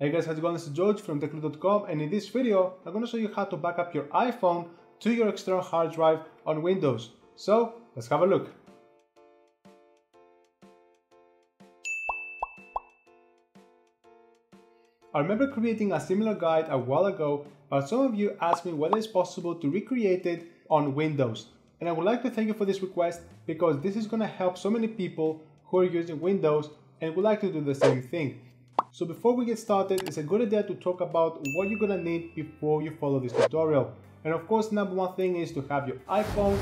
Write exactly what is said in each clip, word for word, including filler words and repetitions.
Hey guys, how's it going? This is George from TechLunar dot com, and in this video, I'm going to show you how to back up your iPhone to your external hard drive on Windows. So, let's have a look. I remember creating a similar guide a while ago, but some of you asked me whether it's possible to recreate it on Windows. And I would like to thank you for this request, because this is going to help so many people who are using Windows and would like to do the same thing. So before we get started, it's a good idea to talk about what you're gonna need before you follow this tutorial. And of course, number one thing is to have your iPhone.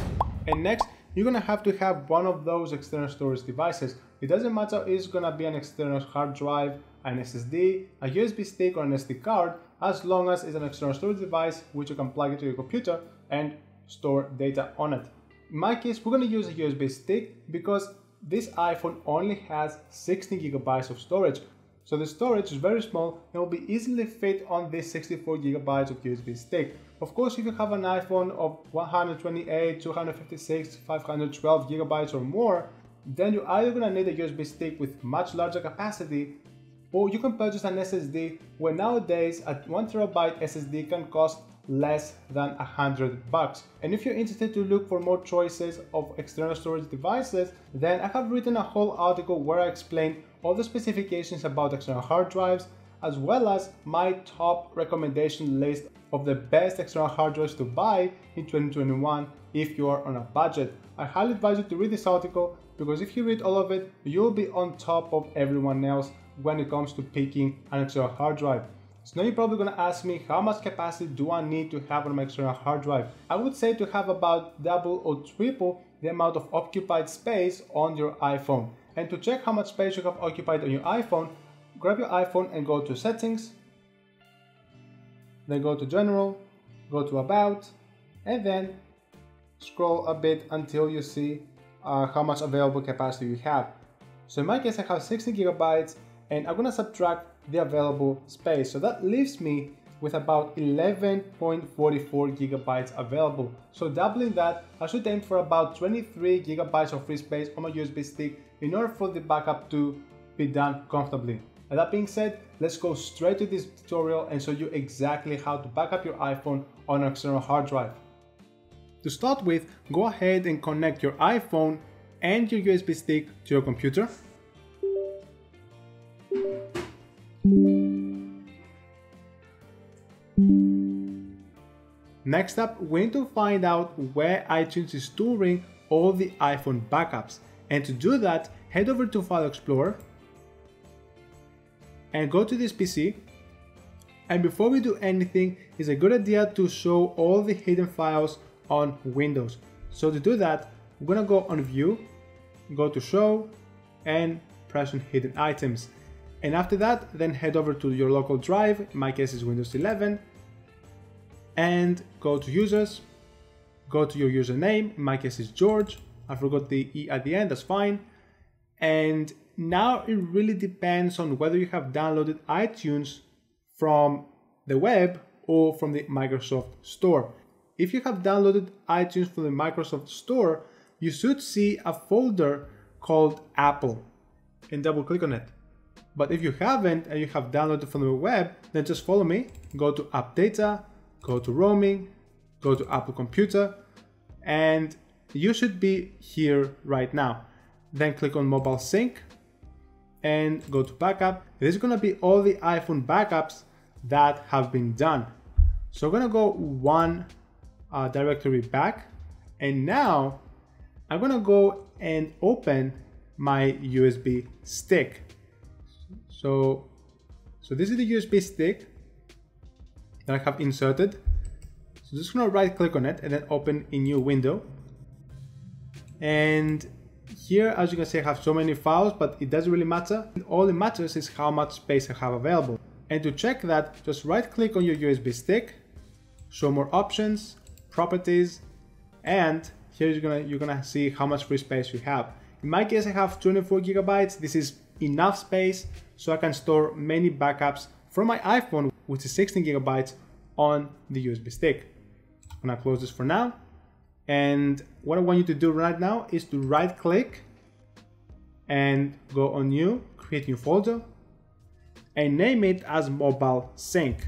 And next, you're gonna have to have one of those external storage devices. It doesn't matter if it's gonna be an external hard drive, an S S D, a U S B stick, or an S D card, as long as it's an external storage device which you can plug into your computer and store data on it. In my case, we're gonna use a U S B stick because this iPhone only has sixteen gigabytes of storage. So the storage is very small and will be easily fit on this sixty-four gigabytes of U S B stick. Of course, if you have an iPhone of one hundred twenty-eight, two hundred fifty-six, five hundred twelve gigabytes or more, then you're either going to need a U S B stick with much larger capacity, or you can purchase an S S D, where nowadays a one terabyte S S D can cost less than a hundred bucks. And if you're interested to look for more choices of external storage devices, then I have written a whole article where I explain all the specifications about external hard drives, as well as my top recommendation list of the best external hard drives to buy in twenty twenty-one if you are on a budget. I highly advise you to read this article, because if you read all of it, you'll be on top of everyone else when it comes to picking an external hard drive. So now you're probably going to ask me, how much capacity do I need to have on my external hard drive? I would say to have about double or triple the amount of occupied space on your iPhone. And to check how much space you have occupied on your iPhone, grab your iPhone and go to Settings, then go to General, go to About, and then scroll a bit until you see uh, how much available capacity you have. So in my case, I have sixteen gigabytes, and I'm going to subtract the available space. So that leaves me with about eleven point four four gigabytes available. So doubling that, I should aim for about twenty-three gigabytes of free space on my U S B stick in order for the backup to be done comfortably. And that being said, let's go straight to this tutorial and show you exactly how to back up your iPhone on an external hard drive. To start with, go ahead and connect your iPhone and your U S B stick to your computer. Next up, we need to find out where iTunes is storing all the iPhone backups. And to do that, head over to File Explorer and go to this P C. And before we do anything, it's a good idea to show all the hidden files on Windows. So to do that, we're gonna go on View, go to Show, and press on Hidden Items. And after that, then head over to your local drive, in my case it's Windows eleven, and go to Users, go to your username, in my case it's George, I forgot the E at the end, that's fine. And now it really depends on whether you have downloaded iTunes from the web or from the Microsoft Store. If you have downloaded iTunes from the Microsoft Store, you should see a folder called Apple, and double click on it. But if you haven't and you have downloaded from the web, then just follow me, go to App Data, go to Roaming, go to Apple Computer, and you should be here right now. Then click on Mobile Sync and go to Backup. This is gonna be all the iPhone backups that have been done. So I'm gonna go one uh, directory back, and now I'm gonna go and open my U S B stick. So, so this is the U S B stick that I have inserted. So just gonna right click on it and then open a new window. And here, as you can see, I have so many files, but it doesn't really matter. All that matters is how much space I have available. And to check that, just right click on your U S B stick, show more options, properties, and here you're gonna, you're gonna see how much free space you have. In my case, I have twenty-four gigabytes. This is enough space so I can store many backups from my iPhone, which is sixteen gigabytes, on the U S B stick. I'm gonna close this for now. And what I want you to do right now is to right click and go on New, Create New Folder, and name it as MobileSync.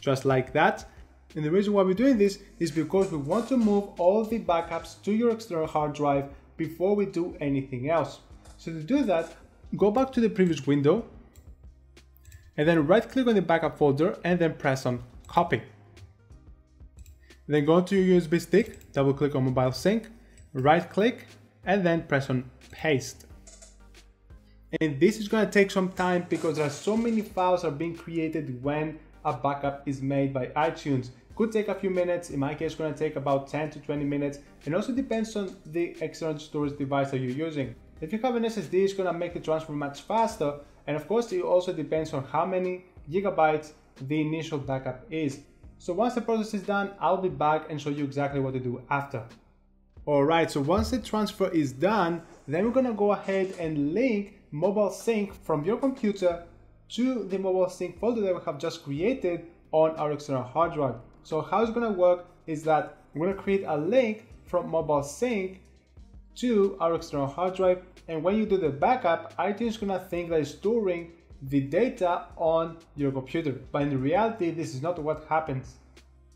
Just like that. And the reason why we're doing this is because we want to move all the backups to your external hard drive before we do anything else. So to do that, go back to the previous window and then right click on the backup folder and then press on copy. Then go to your U S B stick, double click on MobileSync, right click and then press on paste. And this is going to take some time because there are so many files are being created when a backup is made by iTunes. Could take a few minutes, in my case it's going to take about ten to twenty minutes, and also depends on the external storage device that you're using. If you have an S S D, it's going to make the transfer much faster, and of course it also depends on how many gigabytes the initial backup is. So once the process is done, I'll be back and show you exactly what to do after. Alright, so once the transfer is done, then we're going to go ahead and link MobileSync from your computer to the MobileSync folder that we have just created on our external hard drive. So how it's going to work is that we're going to create a link from MobileSync to our external hard drive, and when you do the backup, iTunes is going to think that it's storing the data on your computer, but in reality this is not what happens.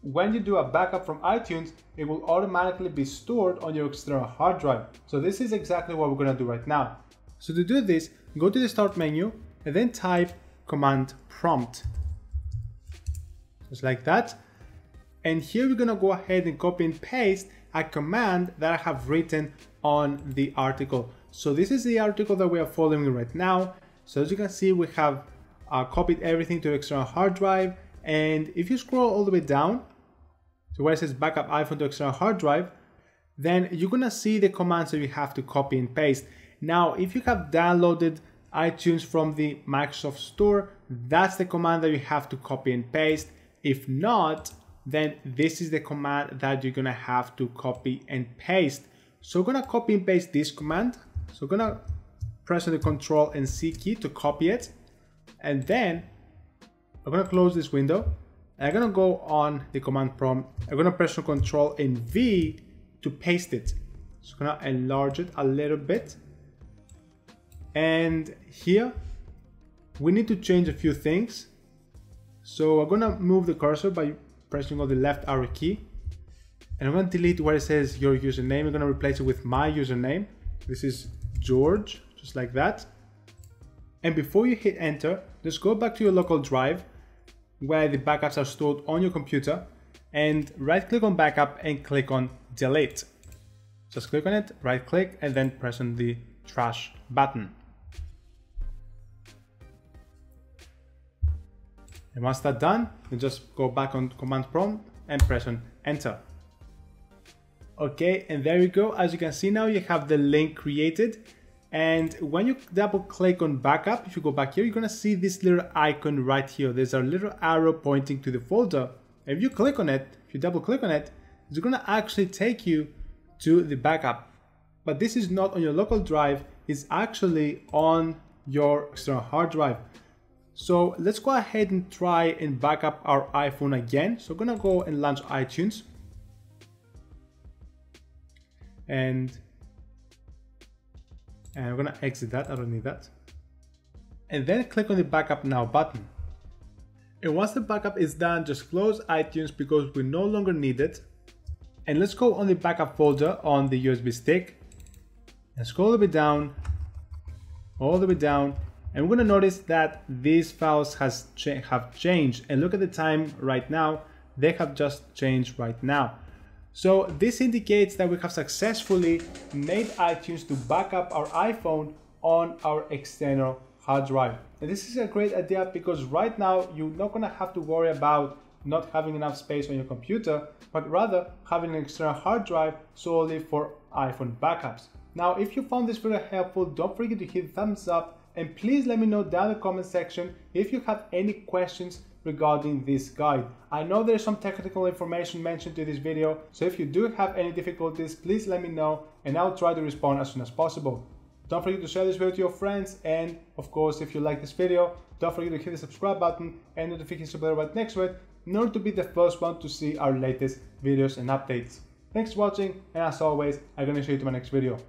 When you do a backup from iTunes, it will automatically be stored on your external hard drive. So this is exactly what we're going to do right now. So to do this, go to the start menu and then type command prompt, just like that, and here we're going to go ahead and copy and paste a command that I have written on the article. So this is the article that we are following right now. So as you can see, we have uh, copied everything to external hard drive, and if you scroll all the way down to where it says backup iPhone to external hard drive, then you're going to see the commands that you have to copy and paste. Now if you have downloaded iTunes from the Microsoft Store, that's the command that you have to copy and paste. If not, then this is the command that you're gonna have to copy and paste. So we're gonna copy and paste this command. So we're gonna press on the Control and C key to copy it, and then I'm gonna close this window and I'm gonna go on the command prompt. I'm gonna press on Control and V to paste it. So I'm gonna enlarge it a little bit. And here we need to change a few things, so I'm gonna move the cursor by pressing on the left arrow key, and I'm gonna delete where it says your username. I'm gonna replace it with my username. This is George, just like that. And before you hit enter, just go back to your local drive where the backups are stored on your computer and right click on backup and click on delete. Just click on it, right click, and then press on the trash button. And once that's done, you just go back on command prompt and press on enter. Okay, and there you go. As you can see now, you have the link created, and when you double click on backup, if you go back here, you're gonna see this little icon right here. There's a little arrow pointing to the folder. If you click on it, if you double click on it, it's gonna actually take you to the backup. But this is not on your local drive, it's actually on your external hard drive. So let's go ahead and try and back up our iPhone again. So I'm gonna go and launch iTunes. And, and I'm gonna exit that, I don't need that. And then click on the backup now button. And once the backup is done, just close iTunes because we no longer need it. And let's go on the backup folder on the U S B stick. And scroll a little bit down, all the way down, and we're gonna notice that these files has cha have changed. And look at the time right now; they have just changed right now. So this indicates that we have successfully made iTunes to back up our iPhone on our external hard drive. And this is a great idea because right now you're not gonna have to worry about not having enough space on your computer, but rather having an external hard drive solely for iPhone backups. Now, if you found this video helpful, don't forget to hit thumbs up, and please let me know down in the comment section if you have any questions regarding this guide. I know there's some technical information mentioned in this video, so if you do have any difficulties, please let me know and I'll try to respond as soon as possible. Don't forget to share this video to your friends, and of course, if you like this video, don't forget to hit the subscribe button and notification bell right next to it in order to be the first one to see our latest videos and updates. Thanks for watching, and as always, I'm gonna show you to my next video.